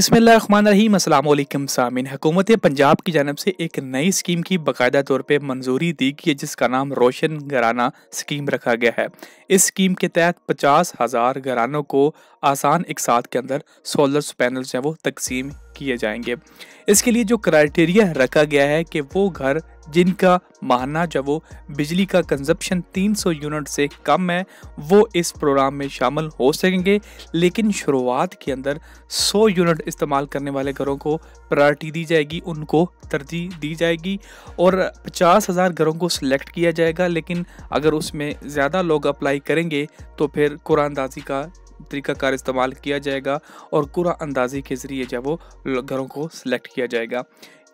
बिस्मिल्लाहिर्रहमानिर्रहीम, अस्सलाम वालेकुम सामीन। हुकूमत पंजाब की जानब से एक नई स्कीम की बाकायदा तौर पे मंजूरी दी गई है जिसका नाम रोशन घराना स्कीम रखा गया है। इस स्कीम के तहत 50,000 घरानों को आसान इकसात के अंदर सोलर पैनल्स हैं वो तकसीम किए जाएंगे। इसके लिए जो क्राइटेरिया रखा गया है कि वो घर जिनका माहाना जब वो बिजली का कंजप्शन 300 यूनिट से कम है वो इस प्रोग्राम में शामिल हो सकेंगे, लेकिन शुरुआत के अंदर 100 यूनिट इस्तेमाल करने वाले घरों को प्रायोरिटी दी जाएगी, उनको तरजीह दी जाएगी और 50,000 घरों को सिलेक्ट किया जाएगा। लेकिन अगर उसमें ज़्यादा लोग अप्लाई करेंगे तो फिर कुरानंदाजी का तरीकाकार इस्तेमाल किया जाएगा और कुरानंदाजी के ज़रिए जब वो घरों को सिलेक्ट किया जाएगा।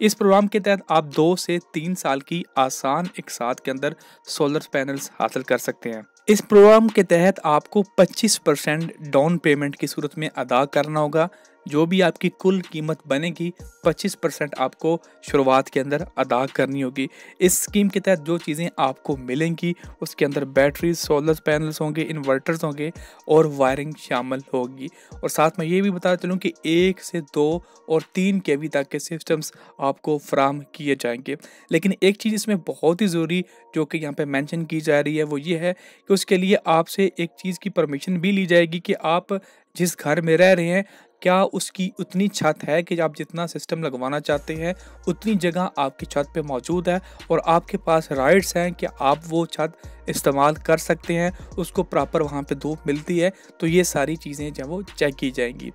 इस प्रोग्राम के तहत आप 2 से 3 साल की आसान इकसात के अंदर सोलर पैनल्स हासिल कर सकते हैं। इस प्रोग्राम के तहत आपको 25% डाउन पेमेंट की सूरत में अदा करना होगा। जो भी आपकी कुल कीमत बनेगी 25% आपको शुरुआत के अंदर अदा करनी होगी। इस स्कीम के तहत जो चीज़ें आपको मिलेंगी उसके अंदर बैटरी, सोलर पैनल्स होंगे, इन्वर्टर्स होंगे और वायरिंग शामिल होगी। और साथ में ये भी बता चलूँ कि 1 से 2 और 3 kV तक के सिस्टम्स आपको फराहम किए जाएंगे। लेकिन एक चीज़ इसमें बहुत ही ज़रूरी जो कि यहाँ पर मैंशन की जा रही है वो ये है कि उसके लिए आपसे एक चीज़ की परमिशन भी ली जाएगी कि आप जिस घर में रह रहे हैं क्या उसकी उतनी छत है कि आप जितना सिस्टम लगवाना चाहते हैं उतनी जगह आपकी छत पे मौजूद है और आपके पास राइट्स हैं कि आप वो छत इस्तेमाल कर सकते हैं, उसको प्रॉपर वहाँ पे धूप मिलती है। तो ये सारी चीज़ें जब वो चेक की जाएंगी।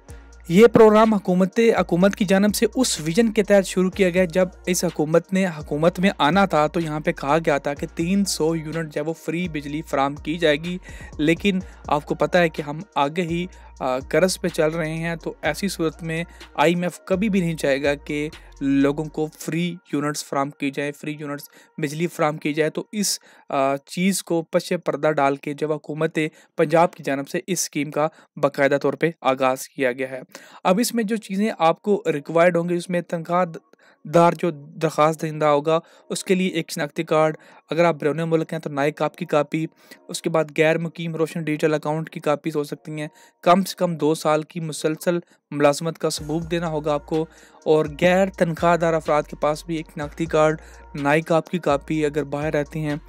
ये प्रोग्राम हुकूमत की जानब से उस विजन के तहत शुरू किया गया जब इस हुकूमत ने हुकूमत में आना था तो यहाँ पे कहा गया था कि 300 यूनिट जब वो फ्री बिजली फराहम की जाएगी। लेकिन आपको पता है कि हम आगे ही कर्ज पे चल रहे हैं, तो ऐसी सूरत में IMF कभी भी नहीं चाहेगा कि लोगों को फ्री यूनिट्स फराहम की जाए, फ्री यूनिट्स बिजली फराहम की जाए। तो इस चीज़ को पीछे पर्दा डाल के जब हुकूमत पंजाब की जानब से इस स्कीम का बाकायदा तौर पे आगाज़ किया गया है। अब इसमें जो चीज़ें आपको रिक्वायर्ड होंगी उसमें तनख्वाहदार जो दरख्वास्त दहिंदा होगा उसके लिए एक शनाख्ती कार्ड, अगर आप बैरून मुल्क हैं तो नायक आपकी कापी, उसके बाद गैर मुकीम रोशन डिजिटल अकाउंट की कापीज़ हो सकती हैं। कम से कम 2 साल की मुसलसल मुलाजमत का सबूत देना होगा आपको। और गैर तनख्वाहदार अफराद के पास भी एक शनाख्ती कार्ड, नायक आपकी कापी अगर बाहर रहते हैं,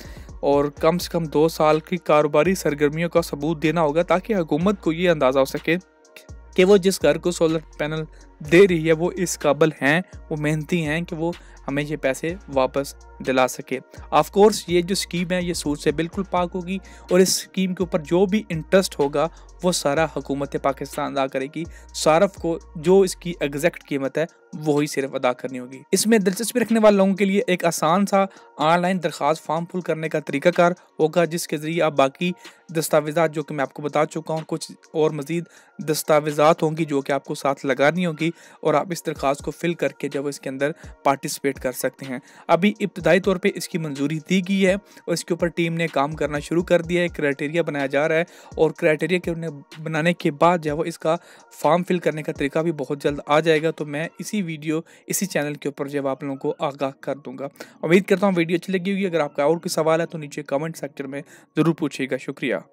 और कम से कम 2 साल की कारोबारी सरगर्मियों का सबूत देना होगा ताकि हुकूमत को ये अंदाज़ा हो सके कि वो जिस घर को सोलर पैनल दे रही है वो इस काबिल हैं, वो मेहनती हैं कि वो हमें ये पैसे वापस दिला सके। ऑफ कोर्स ये जो स्कीम है ये सूद से बिल्कुल पाक होगी और इस स्कीम के ऊपर जो भी इंटरेस्ट होगा वो सारा हुकूमत पाकिस्तान अदा करेगी। सारफ को जो इसकी एग्जैक्ट कीमत है वो ही सिर्फ अदा करनी होगी। इसमें दिलचस्पी रखने वाले लोगों के लिए एक आसान सा ऑनलाइन दरख्वास्त फॉर्म फुल करने का तरीकाकार होगा जिसके ज़रिए आप बाकी दस्तावेज़ात जो कि मैं आपको बता चुका हूँ, कुछ और मज़ीद दस्तावेज़ात होंगी जो कि आपको साथ लगानी होगी और आप इस दरख्वास्त को फिल करके जब इसके अंदर पार्टिसिपेट कर सकते हैं। अभी इब्तदाई तौर पे इसकी मंजूरी दी गई है और इसके ऊपर टीम ने काम करना शुरू कर दिया है। क्राइटेरिया बनाया जा रहा है और क्राइटेरिया के बनाने के बाद जो है वो इसका फॉर्म फिल करने का तरीका भी बहुत जल्द आ जाएगा। तो मैं इसी चैनल के ऊपर जब आप लोगों को आगाह कर दूंगा। उम्मीद करता हूँ वीडियो अच्छी लगी होगी। अगर आपका और कोई सवाल है तो नीचे कमेंट सेक्टर में ज़रूर पूछिएगा। शुक्रिया।